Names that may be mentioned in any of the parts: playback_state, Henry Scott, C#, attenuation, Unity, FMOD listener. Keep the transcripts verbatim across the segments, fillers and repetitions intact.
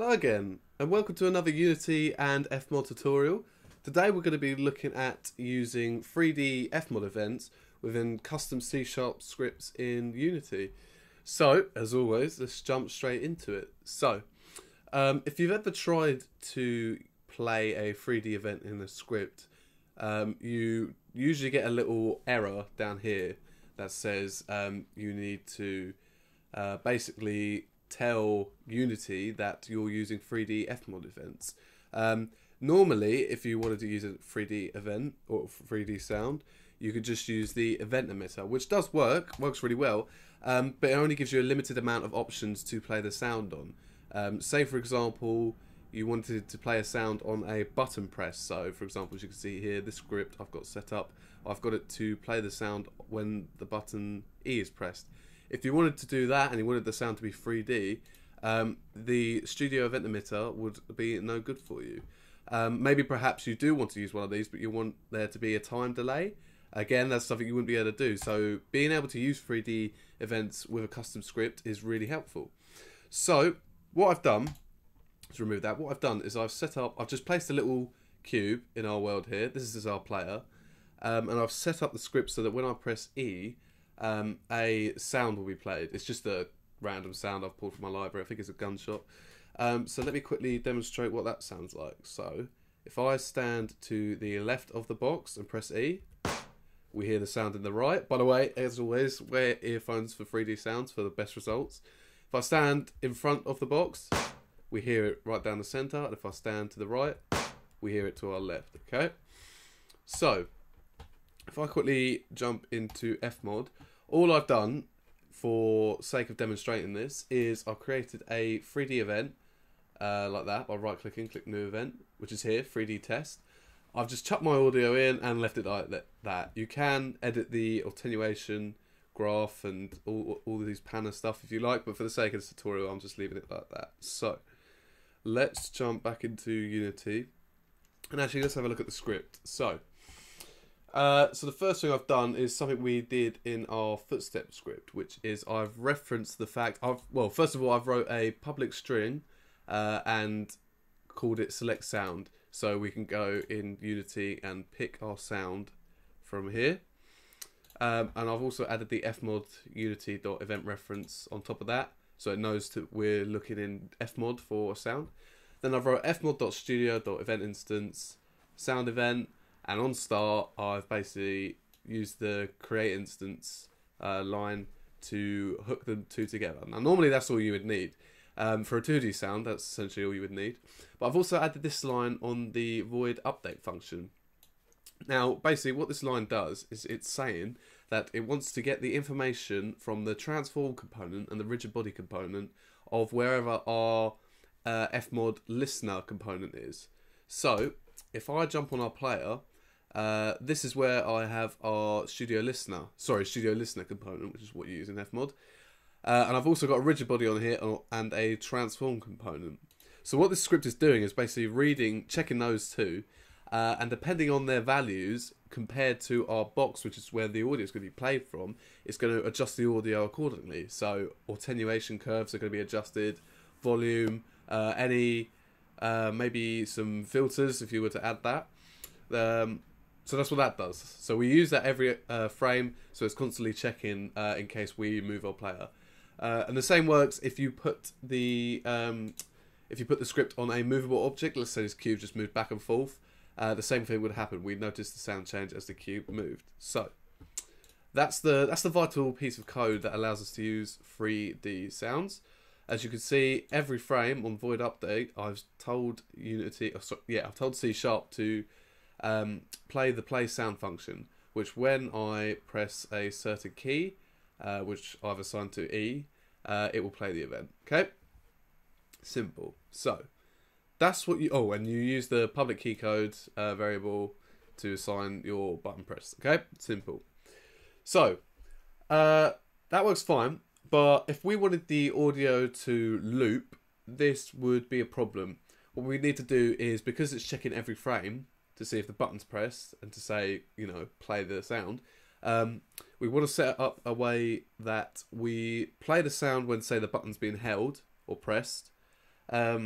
Hello again, and welcome to another Unity and F mod tutorial. Today we're going to be looking at using three D F mod events within custom C sharp scripts in Unity. So, as always, let's jump straight into it. So, um, if you've ever tried to play a three D event in a script, um, you usually get a little error down here that says um, you need to uh, basically tell Unity that you're using three D F mod events. Um, normally, if you wanted to use a three D event or three D sound, you could just use the event emitter, which does work, works really well, um, but it only gives you a limited amount of options to play the sound on. Um, say, for example, you wanted to play a sound on a button press. So, for example, as you can see here, this script I've got set up, I've got it to play the sound when the button E is pressed. If you wanted to do that and you wanted the sound to be three D, um, the studio event emitter would be no good for you. Um, maybe perhaps you do want to use one of these, but you want there to be a time delay. Again, that's something you wouldn't be able to do. So being able to use three D events with a custom script is really helpful. So what I've done, let's remove that. What I've done is I've set up, I've just placed a little cube in our world here. This is our player. Um, and I've set up the script so that when I press E, Um, a sound will be played. It's just a random sound I've pulled from my library. I think it's a gunshot. Um, so let me quickly demonstrate what that sounds like. So if I stand to the left of the box and press E, we hear the sound in the right. By the way, as always, wear earphones for three D sounds for the best results. If I stand in front of the box, we hear it right down the center. And if I stand to the right, we hear it to our left. Okay. So if I quickly jump into F mod, all I've done for sake of demonstrating this is I've created a three D event uh, like that by right clicking, click new event, which is here, three D test. I've just chucked my audio in and left it like that. You can edit the attenuation graph and all, all of these panner stuff if you like, but for the sake of this tutorial, I'm just leaving it like that. So let's jump back into Unity and actually let's have a look at the script. So. Uh, so the first thing I've done is something we did in our footstep script, which is I've referenced the fact I've well first of all I've wrote a public string uh, and called it select sound, so we can go in Unity and pick our sound from here, um, and I've also added the F mod Unity.Event reference on top of that, so it knows that we're looking in F mod for a sound. Then I've wrote F mod.Studio.EventInstance sound event. And on start, I've basically used the create instance uh, line to hook them two together. Now, normally that's all you would need. Um, for a two D sound, that's essentially all you would need. But I've also added this line on the void update function. Now, basically what this line does is it's saying that it wants to get the information from the transform component and the rigid body component of wherever our uh, F mod listener component is. So if I jump on our player, Uh, this is where I have our studio listener, sorry, studio listener component, which is what you use in F mod. Uh, and I've also got a rigid body on here and a transform component. So what this script is doing is basically reading, checking those two, uh, and depending on their values compared to our box, which is where the audio is going to be played from, it's going to adjust the audio accordingly. So attenuation curves are going to be adjusted, volume, uh, any, uh, maybe some filters if you were to add that. Um, So that's what that does. So we use that every uh, frame, so it's constantly checking uh, in case we move our player. Uh, and the same works if you put the um, if you put the script on a movable object. Let's say this cube just moved back and forth. Uh, the same thing would happen. We'd notice the sound change as the cube moved. So that's the that's the vital piece of code that allows us to use three D sounds. As you can see, every frame on void update, I've told Unity, oh, sorry, yeah, I've told C sharp to Um, play the play sound function, which when I press a certain key, uh, which I've assigned to E, uh, it will play the event. Okay, simple. So that's what you. Oh, and you use the public key code uh, variable to assign your button press. Okay, simple. So uh, that works fine, but if we wanted the audio to loop, this would be a problem. What we need to do is, because it's checking every frame to see if the button's pressed and to say, you know, play the sound. Um, we want to set up a way that we play the sound when, say, the button's being held or pressed. Um,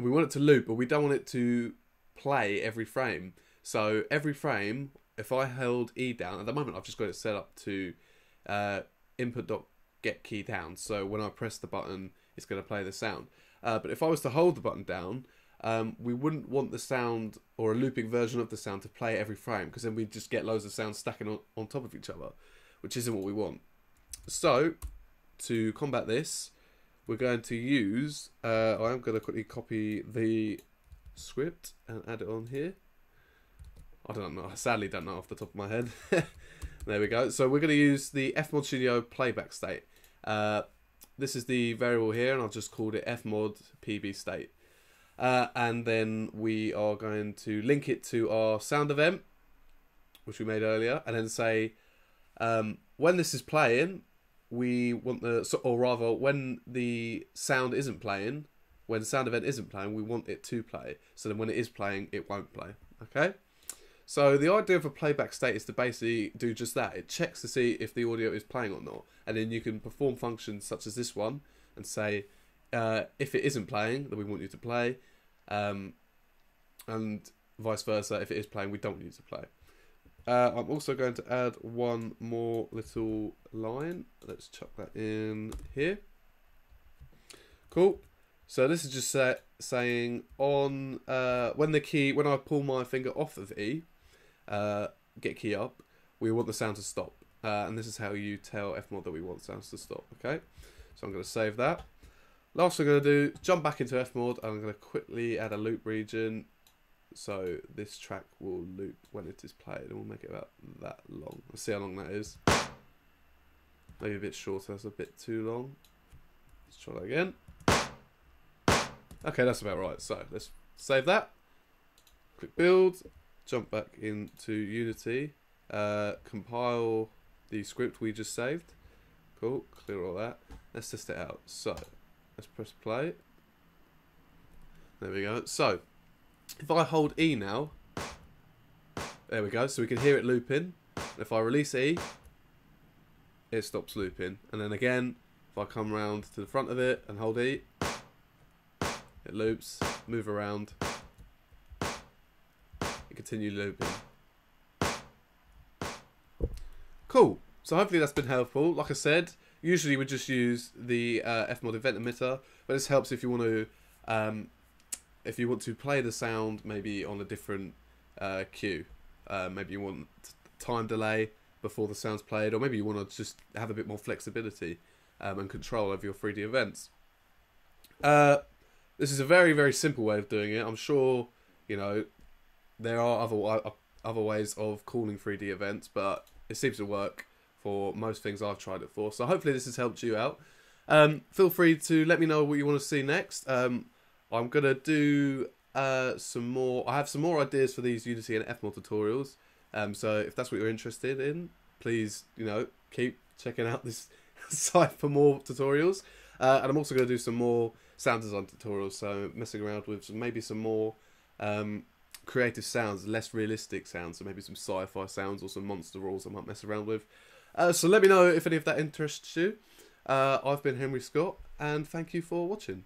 we want it to loop, but we don't want it to play every frame. So every frame, if I held E down, at the moment I've just got it set up to uh, input.getKey down. So when I press the button, it's going to play the sound. Uh, but if I was to hold the button down, um, we wouldn't want the sound or a looping version of the sound to play every frame, because then we'd just get loads of sounds stacking on, on top of each other, which isn't what we want. So to combat this, we're going to use, uh, I'm going to quickly copy the script and add it on here. I don't know, I sadly don't know off the top of my head. There we go. So we're going to use the F mod Studio playback state. Uh, this is the variable here, and I've just called it F mod P B state. Uh, and then we are going to link it to our sound event, which we made earlier, and then say, um, when this is playing, we want the, so, or rather when the sound isn't playing, when the sound event isn't playing, we want it to play. So then when it is playing, it won't play, okay? So the idea of a playback state is to basically do just that. It checks to see if the audio is playing or not. And then you can perform functions such as this one and say, uh, if it isn't playing, then we want you to play. Um, and vice versa, if it is playing, we don't want you to play. Uh, I'm also going to add one more little line. Let's chuck that in here. Cool. So this is just uh, saying on uh, when the key, when I pull my finger off of E, uh, get key up, we want the sound to stop. Uh, and this is how you tell F mod that we want sounds to stop. Okay. So I'm going to save that. Last thing I'm going to do, jump back into F mod. I'm going to quickly add a loop region. So this track will loop when it is played, and we'll make it about that long. Let's see how long that is. Maybe a bit shorter, that's a bit too long. Let's try that again. Okay, that's about right. So let's save that. Click build, jump back into Unity, uh, compile the script we just saved. Cool, clear all that. Let's test it out. So let's press play. There we go. So if I hold E now, there we go, so we can hear it looping. If I release E, it stops looping. And then again, if I come round to the front of it and hold E, it loops, move around, and continue looping. Cool, so hopefully that's been helpful. Like I said, usually we just use the uh, F mod event emitter, but this helps if you want to um, if you want to play the sound maybe on a different uh, cue. Uh, maybe you want time delay before the sound's played, or maybe you want to just have a bit more flexibility um, and control over your three D events. Uh, this is a very, very simple way of doing it. I'm sure, you know, there are other, other ways of calling three D events, but it seems to work for most things I've tried it for. So hopefully this has helped you out. Um, feel free to let me know what you want to see next. Um, I'm going to do uh, some more, I have some more ideas for these Unity and F mod tutorials, um, so if that's what you're interested in, please, you know, keep checking out this site for more tutorials, uh, and I'm also going to do some more sound design tutorials, so messing around with maybe some more um, creative sounds, less realistic sounds, so maybe some sci-fi sounds or some monster rolls I might mess around with. Uh, so let me know if any of that interests you. Uh, I've been Henry Scott, and thank you for watching.